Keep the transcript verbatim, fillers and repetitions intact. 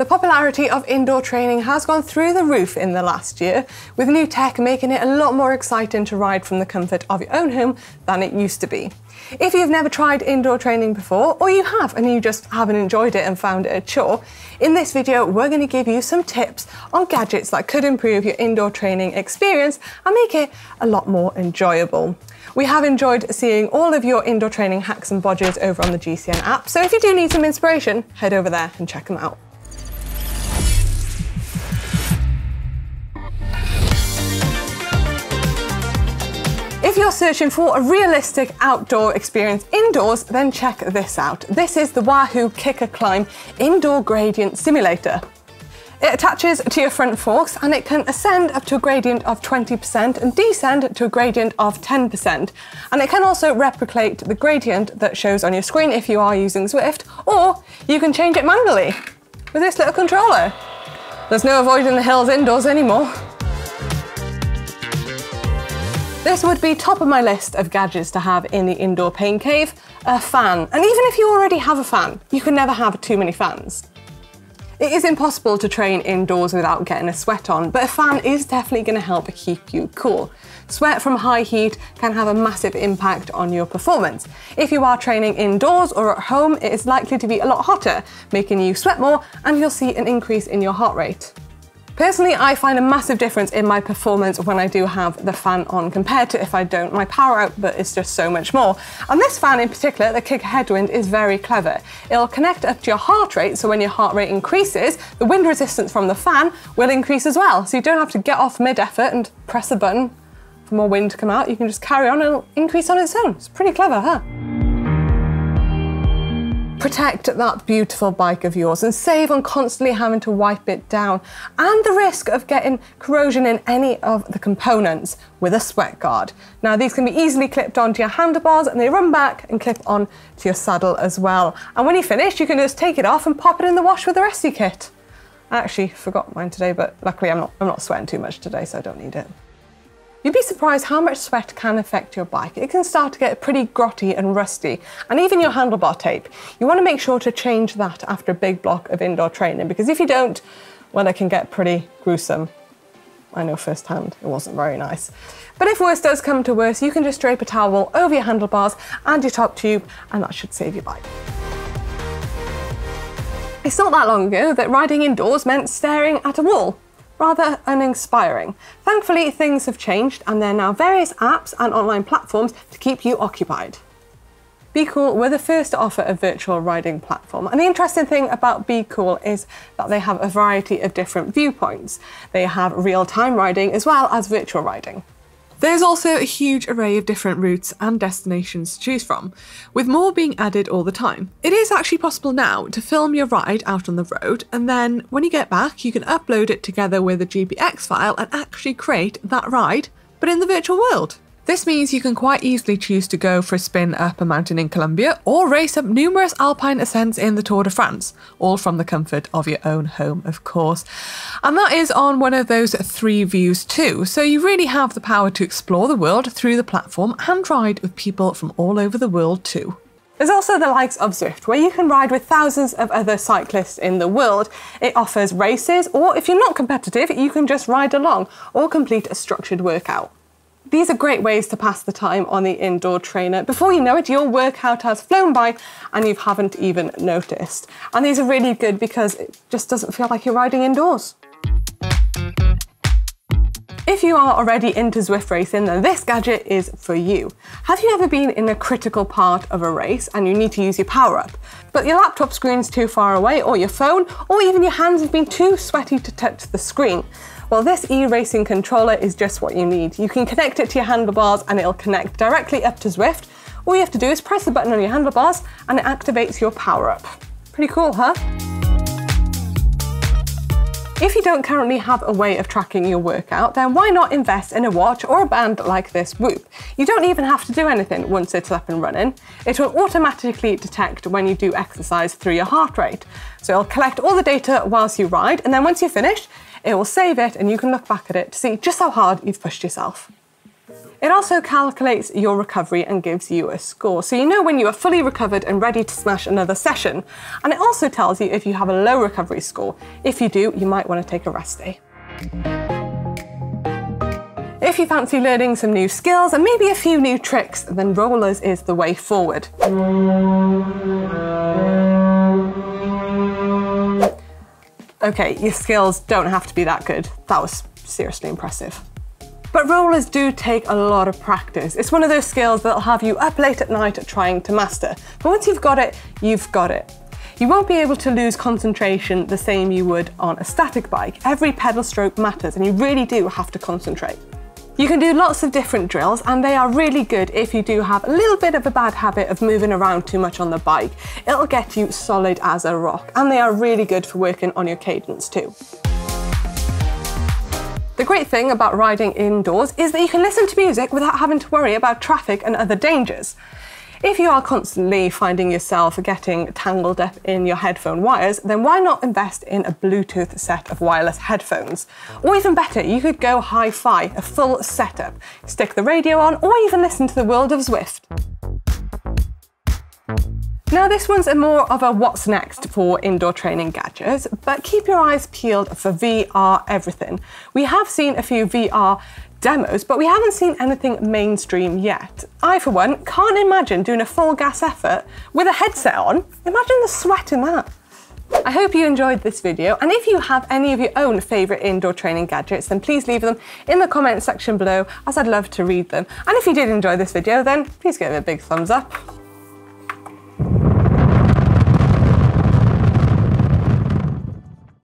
The popularity of indoor training has gone through the roof in the last year, with new tech making it a lot more exciting to ride from the comfort of your own home than it used to be. If you've never tried indoor training before, or you have and you just haven't enjoyed it and found it a chore, in this video we're going to give you some tips on gadgets that could improve your indoor training experience and make it a lot more enjoyable. We have enjoyed seeing all of your indoor training hacks and bodges over on the G C N app, so if you do need some inspiration, head over there and check them out. If you're searching for a realistic outdoor experience indoors, then check this out. This is the Wahoo Kickr Climb Indoor Gradient Simulator. It attaches to your front forks and it can ascend up to a gradient of twenty percent and descend to a gradient of ten percent. And it can also replicate the gradient that shows on your screen if you are using Zwift, or you can change it manually with this little controller. There's no avoiding the hills indoors anymore. This would be top of my list of gadgets to have in the indoor pain cave, a fan. And even if you already have a fan, you can never have too many fans. It is impossible to train indoors without getting a sweat on, but a fan is definitely going to help keep you cool. Sweat from high heat can have a massive impact on your performance. If you are training indoors or at home, it is likely to be a lot hotter, making you sweat more, and you'll see an increase in your heart rate. Personally, I find a massive difference in my performance when I do have the fan on compared to if I don't. My power output is just so much more. And this fan in particular, the Kickr Headwind, is very clever. It'll connect up to your heart rate, so when your heart rate increases, the wind resistance from the fan will increase as well. So you don't have to get off mid-effort and press a button for more wind to come out. You can just carry on and it'll increase on its own. It's pretty clever, huh? Protect that beautiful bike of yours and save on constantly having to wipe it down and the risk of getting corrosion in any of the components with a sweat guard. Now, these can be easily clipped onto your handlebars and they run back and clip on to your saddle as well. And when you finish, you can just take it off and pop it in the wash with the rest of your kit. I actually forgot mine today, but luckily I'm not, I'm not sweating too much today, so I don't need it. You'd be surprised how much sweat can affect your bike. It can start to get pretty grotty and rusty, and even your handlebar tape. You want to make sure to change that after a big block of indoor training, because if you don't, well, it can get pretty gruesome. I know firsthand, it wasn't very nice. But if worse does come to worse, you can just drape a towel over your handlebars and your top tube, and that should save your bike. It's not that long ago that riding indoors meant staring at a wall. Rather uninspiring. Thankfully, things have changed and there are now various apps and online platforms to keep you occupied. Bkool were the first to offer a virtual riding platform, and the interesting thing about Bkool is that they have a variety of different viewpoints. They have real-time riding as well as virtual riding. There's also a huge array of different routes and destinations to choose from, with more being added all the time. It is actually possible now to film your ride out on the road, and then when you get back, you can upload it together with a G P X file and actually create that ride, but in the virtual world. This means you can quite easily choose to go for a spin up a mountain in Colombia or race up numerous alpine ascents in the Tour de France, all from the comfort of your own home, of course. And that is on one of those three views too, so you really have the power to explore the world through the platform and ride with people from all over the world too. There's also the likes of Zwift, where you can ride with thousands of other cyclists in the world. It offers races, or if you're not competitive, you can just ride along or complete a structured workout. These are great ways to pass the time on the indoor trainer. Before you know it, your workout has flown by and you haven't even noticed. And these are really good because it just doesn't feel like you're riding indoors. If you are already into Zwift racing, then this gadget is for you. Have you ever been in a critical part of a race and you need to use your power up, but your laptop screen's too far away, or your phone, or even your hands have been too sweaty to touch the screen? Well, this e-racing controller is just what you need. You can connect it to your handlebars and it'll connect directly up to Zwift. All you have to do is press the button on your handlebars and it activates your power up. Pretty cool, huh? If you don't currently have a way of tracking your workout, then why not invest in a watch or a band like this Whoop? You don't even have to do anything once it's up and running. It will automatically detect when you do exercise through your heart rate. So it'll collect all the data whilst you ride, and then once you're finished, it will save it and you can look back at it to see just how hard you've pushed yourself. It also calculates your recovery and gives you a score, so you know when you are fully recovered and ready to smash another session. And it also tells you if you have a low recovery score. If you do, you might want to take a rest day. If you fancy learning some new skills and maybe a few new tricks, then rollers is the way forward. Okay, your skills don't have to be that good. That was seriously impressive. But rollers do take a lot of practice. It's one of those skills that'll have you up late at night trying to master. But once you've got it, you've got it. You won't be able to lose concentration the same you would on a static bike. Every pedal stroke matters and you really do have to concentrate. You can do lots of different drills and they are really good if you do have a little bit of a bad habit of moving around too much on the bike. It'll get you solid as a rock and they are really good for working on your cadence too. The great thing about riding indoors is that you can listen to music without having to worry about traffic and other dangers. If you are constantly finding yourself getting tangled up in your headphone wires, then why not invest in a Bluetooth set of wireless headphones? Or even better, you could go hi-fi, a full setup, stick the radio on, or even listen to the world of Zwift. Now this one's a more of a what's next for indoor training gadgets, but keep your eyes peeled for V R everything. We have seen a few V R demos, but we haven't seen anything mainstream yet. I, for one, can't imagine doing a full gas effort with a headset on. Imagine the sweat in that. I hope you enjoyed this video, and if you have any of your own favourite indoor training gadgets, then please leave them in the comments section below, as I'd love to read them. And if you did enjoy this video, then please give it a big thumbs up.